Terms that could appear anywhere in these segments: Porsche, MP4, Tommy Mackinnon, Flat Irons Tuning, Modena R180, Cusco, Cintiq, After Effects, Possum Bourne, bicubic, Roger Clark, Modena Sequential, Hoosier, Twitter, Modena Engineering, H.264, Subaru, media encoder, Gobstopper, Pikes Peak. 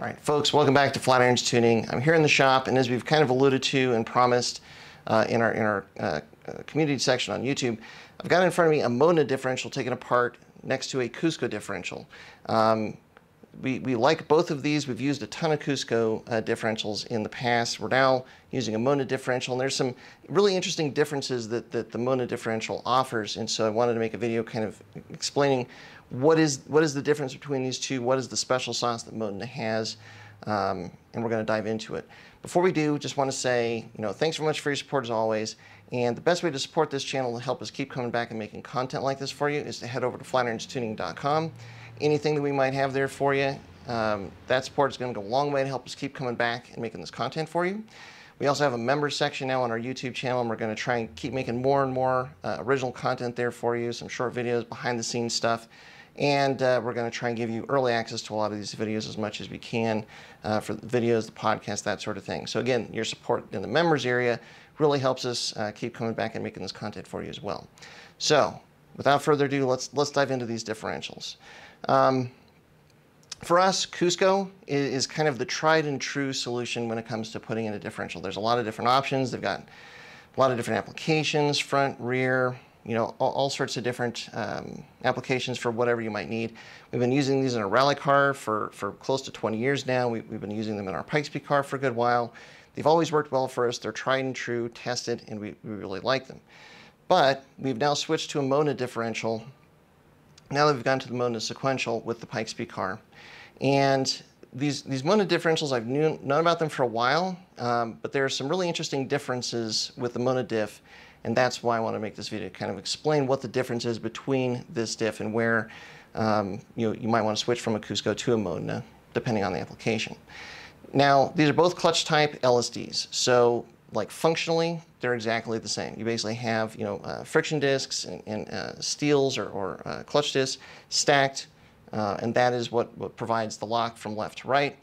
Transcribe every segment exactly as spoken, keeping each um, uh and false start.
All right, folks, welcome back to Flat Irons Tuning. I'm here in the shop, and as we've kind of alluded to and promised uh, in our, in our uh, community section on YouTube, I've got in front of me a Modena differential taken apart next to a Cusco differential. Um, we, we like both of these. We've used a ton of Cusco uh, differentials in the past. We're now using a Modena differential, and there's some really interesting differences that, that the Modena differential offers, and so I wanted to make a video kind of explaining What is, what is the difference between these two? What is the special sauce that Modena has? Um, and we're going to dive into it. Before we do, just want to say, you know, thanks very much for your support as always. And the best way to support this channel to help us keep coming back and making content like this for you is to head over to flat irons tuning dot com. Anything that we might have there for you, um, that support is going to go a long way to help us keep coming back and making this content for you. We also have a member section now on our YouTube channel, and we're going to try and keep making more and more uh, original content there for you, some short videos, behind the scenes stuff. And uh, we're going to try and give you early access to a lot of these videos as much as we can uh, for the videos, the podcast, that sort of thing. So again, your support in the members area really helps us uh, keep coming back and making this content for you as well. So without further ado, let's, let's dive into these differentials. Um, for us, Cusco is, is kind of the tried and true solution when it comes to putting in a differential. There's a lot of different options. They've got a lot of different applications, front, rear, you know, all, all sorts of different um, applications for whatever you might need. We've been using these in our rally car for, for close to twenty years now. We, we've been using them in our Pikes Peak car for a good while. They've always worked well for us. They're tried and true, tested, and we, we really like them. But we've now switched to a Modena differential. Now that we've gone to the Modena sequential with the Pikes Peak car. And these, these Modena differentials, I've knew, known about them for a while, um, but there are some really interesting differences with the Modena diff. And that's why I want to make this video, kind of explain what the difference is between this diff and where um, you know, you might want to switch from a Cusco to a Modena, depending on the application. Now, these are both clutch type L S Ds. So like functionally, they're exactly the same. You basically have, you know, uh, friction discs and, and uh, steels or, or uh, clutch discs stacked. Uh, and that is what, what provides the lock from left to right.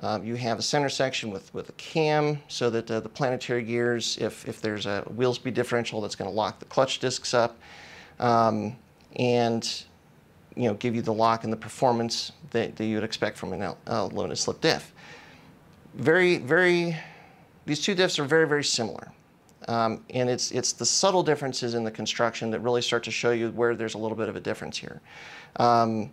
Um, you have a center section with, with a cam so that uh, the planetary gears, if, if there's a wheel speed differential, that's going to lock the clutch discs up um, and, you know, give you the lock and the performance that, that you would expect from an uh, low and slip diff. Very, very, these two diffs are very, very similar. Um, and it's, it's the subtle differences in the construction that really start to show you where there's a little bit of a difference here. Um,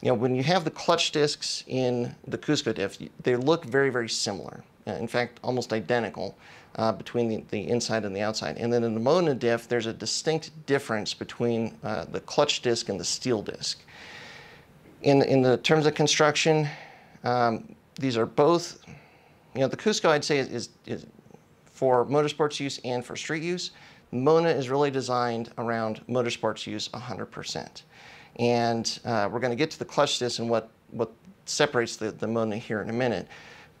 You know, when you have the clutch discs in the Cusco diff, they look very, very similar. In fact, almost identical uh, between the, the inside and the outside. And then in the Modena diff, there's a distinct difference between uh, the clutch disc and the steel disc. In, in the terms of construction, um, these are both, you know, the Cusco, I'd say, is, is, is for motorsports use and for street use. Modena is really designed around motorsports use one hundred percent. And uh, we're going to get to the clutch disc and what, what separates the, the Modena here in a minute.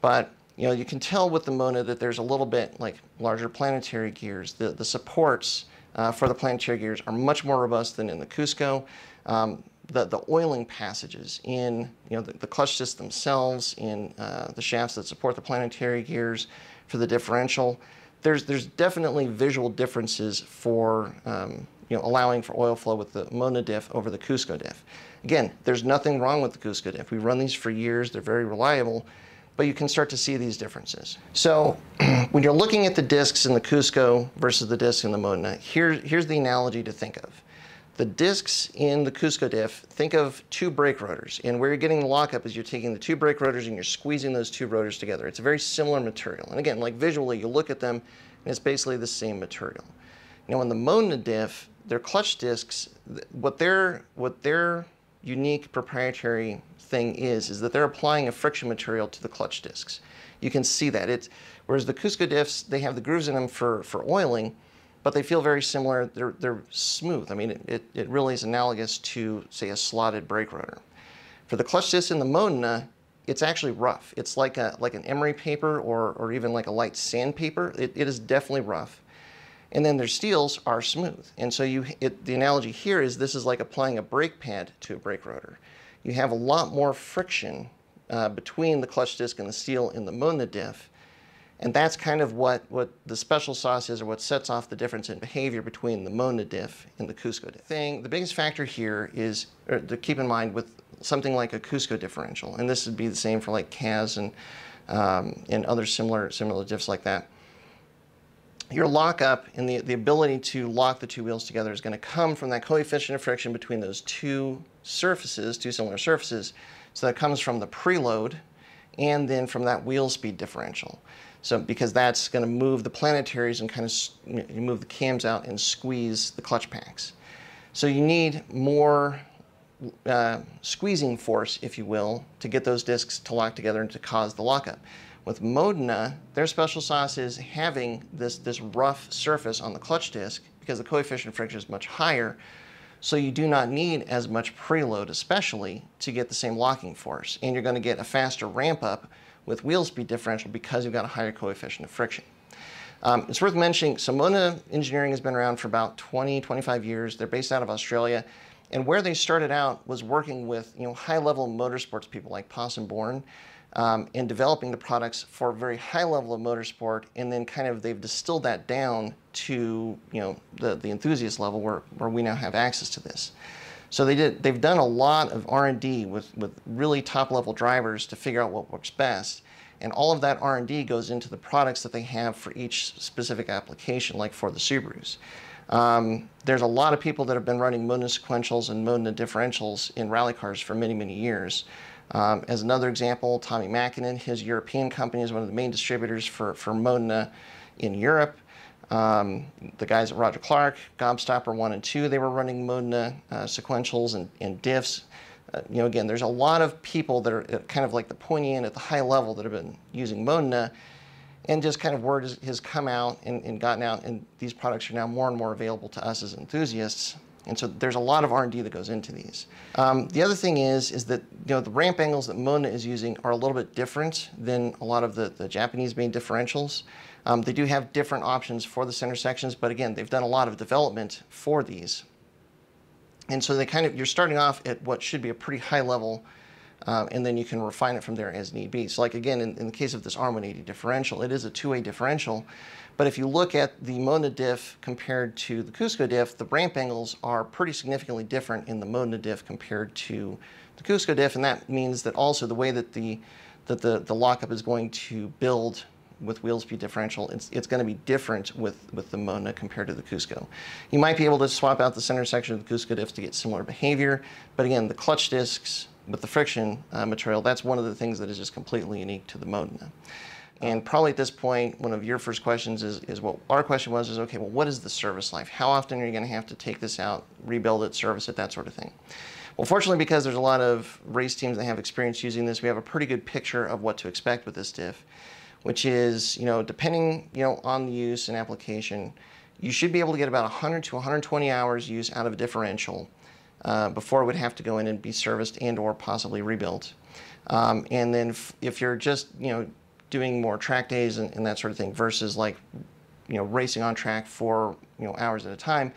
But, you know, you can tell with the Modena that there's a little bit like larger planetary gears. The, the supports uh, for the planetary gears are much more robust than in the Cusco. Um, the, the oiling passages in, you know, the, the clutch discs themselves, in uh, the shafts that support the planetary gears for the differential. There's, there's definitely visual differences for, um, you know, allowing for oil flow with the Modena diff over the Cusco diff. Again, there's nothing wrong with the Cusco diff. We run these for years. They're very reliable, but you can start to see these differences. So when you're looking at the discs in the Cusco versus the discs in the Modena, here, here's the analogy to think of. The discs in the Cusco diff, think of two brake rotors, and where you're getting the lockup is you're taking the two brake rotors and you're squeezing those two rotors together. It's a very similar material. And again, like visually, you look at them and it's basically the same material. Now in the Modena diff, their clutch discs, what their, what their unique proprietary thing is, is that they're applying a friction material to the clutch discs. You can see that. It's, whereas the Cusco diffs, they have the grooves in them for, for oiling, but they feel very similar. They're, they're smooth. I mean, it, it, it really is analogous to, say, a slotted brake rotor. For the clutch discs in the Modena, it's actually rough. It's like, a, like an emery paper or, or even like a light sandpaper. It, it is definitely rough. And then their steels are smooth. And so you, it, the analogy here is this is like applying a brake pad to a brake rotor. You have a lot more friction uh, between the clutch disc and the steel in the Modena diff. And that's kind of what, what the special sauce is, or what sets off the difference in behavior between the Modena diff and the Cusco diff. Thing, the biggest factor here is, or to keep in mind with something like a Cusco differential, and this would be the same for like C A S and um, and other similar similar diffs like that. Your lockup and the, the ability to lock the two wheels together is going to come from that coefficient of friction between those two surfaces, two similar surfaces. So that comes from the preload and then from that wheel speed differential. So because that's going to move the planetaries and kind of you move the cams out and squeeze the clutch packs. So you need more uh, squeezing force, if you will, to get those discs to lock together and to cause the lockup. With Modena, their special sauce is having this, this rough surface on the clutch disc because the coefficient of friction is much higher, so you do not need as much preload, especially, to get the same locking force. And you're going to get a faster ramp up with wheel speed differential because you've got a higher coefficient of friction. Um, it's worth mentioning, so Modena Engineering has been around for about twenty, twenty-five years. They're based out of Australia. And where they started out was working with you know, high-level motorsports people like Possum Bourne, Um, and developing the products for a very high level of motorsport, and then kind of they've distilled that down to you know the, the enthusiast level where, where we now have access to this. So they did, they've done a lot of R and D with, with really top level drivers to figure out what works best, and all of that R and D goes into the products that they have for each specific application, like for the Subarus. Um, there's a lot of people that have been running Modena sequentials and Modena differentials in rally cars for many, many years. Um, as another example, Tommy Mackinnon, his European company, is one of the main distributors for, for Modena in Europe. Um, the guys at Roger Clark, Gobstopper one and two, they were running Modena uh, sequentials and, and diffs. Uh, you know, again, there's a lot of people that are kind of like the pointy end at the high level that have been using Modena, and just kind of word has, has come out and, and gotten out, and these products are now more and more available to us as enthusiasts. And so there's a lot of R and D that goes into these. Um, the other thing is, is that you know, the ramp angles that Modena is using are a little bit different than a lot of the, the Japanese main differentials. Um, they do have different options for the center sections, but again, they've done a lot of development for these. And so they kind of, you're starting off at what should be a pretty high level, um, and then you can refine it from there as need be. So like again, in, in the case of this R one eighty differential, it is a two-way differential. But if you look at the Modena diff compared to the Cusco diff, the ramp angles are pretty significantly different in the Modena diff compared to the Cusco diff, and that means that also the way that the that the, the lockup is going to build with wheel speed differential, it's, it's going to be different with, with the Modena compared to the Cusco. You might be able to swap out the center section of the Cusco diff to get similar behavior, but again, the clutch discs with the friction uh, material, that's one of the things that is just completely unique to the Modena. And probably at this point, one of your first questions is, is what our question was, is okay, well, what is the service life? How often are you going to have to take this out, rebuild it, service it, that sort of thing? Well, fortunately, because there's a lot of race teams that have experience using this, we have a pretty good picture of what to expect with this diff, which is, you know, depending, you know, on the use and application, you should be able to get about one hundred to one hundred twenty hours use out of a differential uh, before it would have to go in and be serviced and or possibly rebuilt. Um, and then if, if you're just, you know, doing more track days and, and that sort of thing versus like, you know, racing on track for, you know, hours at a time.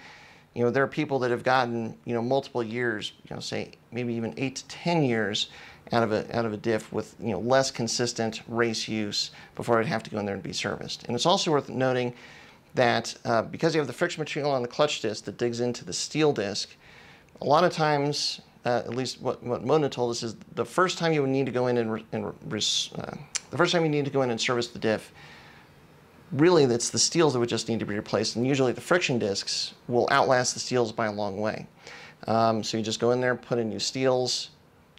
You know, there are people that have gotten, you know, multiple years, you know, say maybe even eight to ten years out of a, out of a diff with, you know, less consistent race use before I'd have to go in there and be serviced. And it's also worth noting that uh, because you have the friction material on the clutch disc that digs into the steel disc, a lot of times, uh, at least what, what Modena told us is the first time you would need to go in and, re and re uh, The first time you need to go in and service the diff, really it's the steels that would just need to be replaced, and usually the friction discs will outlast the steels by a long way. Um, so you just go in there, put in new steels,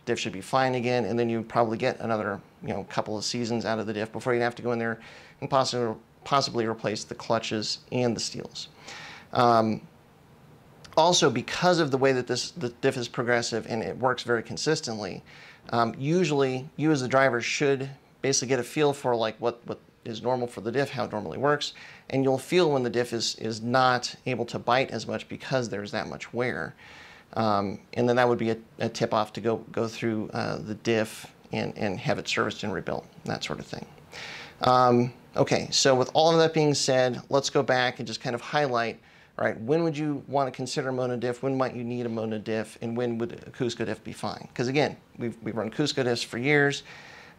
diff should be fine again, and then you probably get another you know couple of seasons out of the diff before you have to go in there and possibly possibly replace the clutches and the steels. Um, also, because of the way that this the diff is progressive and it works very consistently, um, usually you as the driver should basically get a feel for like what, what is normal for the diff, how it normally works, and you'll feel when the diff is, is not able to bite as much because there's that much wear. Um, and then that would be a, a tip off to go, go through uh, the diff and, and have it serviced and rebuilt, that sort of thing. Um, okay, so with all of that being said, let's go back and just kind of highlight, all right, when would you want to consider Modena diff, when might you need a Modena diff, and when would a Cusco diff be fine? Because again, we've, we've run Cusco diffs for years.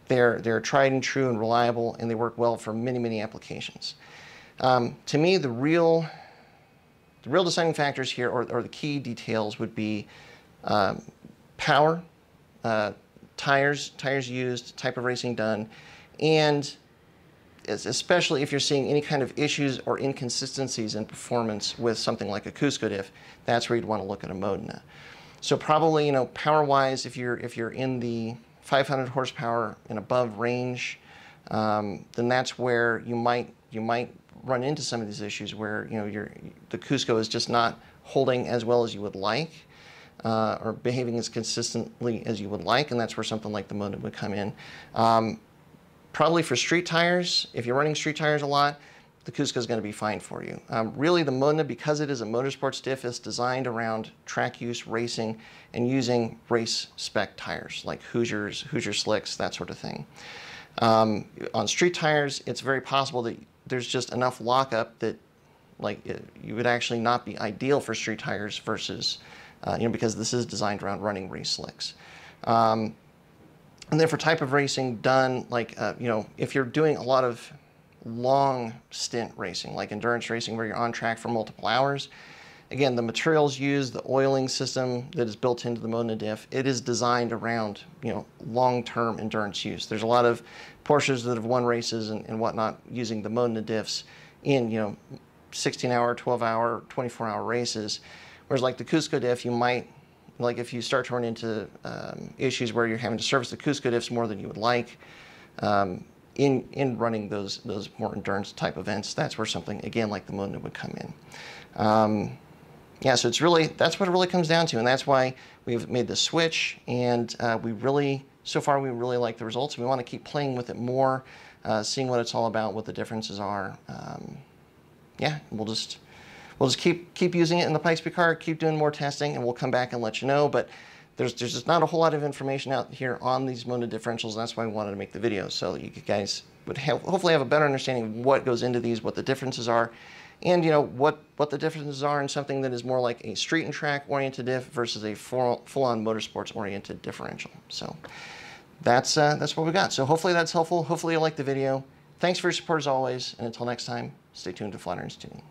They're, they're tried and true and reliable, and they work well for many, many applications. Um, to me, the real, the real deciding factors here, or, or the key details, would be um, power uh, tires, tires used, type of racing done, and especially if you're seeing any kind of issues or inconsistencies in performance with something like a Cusco diff, that's where you'd want to look at a Modena. So probably, you know, power-wise, if you're if you're in the five hundred horsepower and above range, um, then that's where you might you might run into some of these issues where you know your the Cusco is just not holding as well as you would like, uh, or behaving as consistently as you would like, and that's where something like the Modena would come in. Um, Probably for street tires, if you're running street tires a lot, the Cusco is going to be fine for you. Um, really, the Modena, because it is a motorsports diff, is designed around track use, racing, and using race spec tires like Hoosiers, Hoosier slicks, that sort of thing. Um, on street tires, it's very possible that there's just enough lockup that, like, it, you would actually not be ideal for street tires versus, uh, you know, because this is designed around running race slicks. Um, And then for type of racing done, like, uh, you know, if you're doing a lot of long stint racing, like endurance racing where you're on track for multiple hours, again, the materials used, the oiling system that is built into the Modena diff, it is designed around, you know, long-term endurance use. There's a lot of Porsches that have won races and, and whatnot using the Modena diffs in, you know, sixteen hour, twelve hour, twenty-four hour races. Whereas like the Cusco diff, you might, like if you start to run into um, issues where you're having to service the Cusco diffs more than you would like um, in, in running those, those more endurance type events, that's where something, again, like the Modena would come in. Um, yeah, so it's really, that's what it really comes down to, and that's why we've made the switch, and uh, we really, so far we really like the results. We want to keep playing with it more, uh, seeing what it's all about, what the differences are. Um, yeah, we'll just... We'll just keep keep using it in the Pikes Peak car, keep doing more testing, and we'll come back and let you know. But there's, there's just not a whole lot of information out here on these Modena differentials, and that's why we wanted to make the video, so you guys would have, hopefully have a better understanding of what goes into these, what the differences are, and you know what, what the differences are in something that is more like a street and track-oriented diff versus a full-on motorsports-oriented differential. So that's, uh, that's what we got. So hopefully that's helpful. Hopefully you liked the video. Thanks for your support as always, and until next time, stay tuned to Flat Irons Tuning.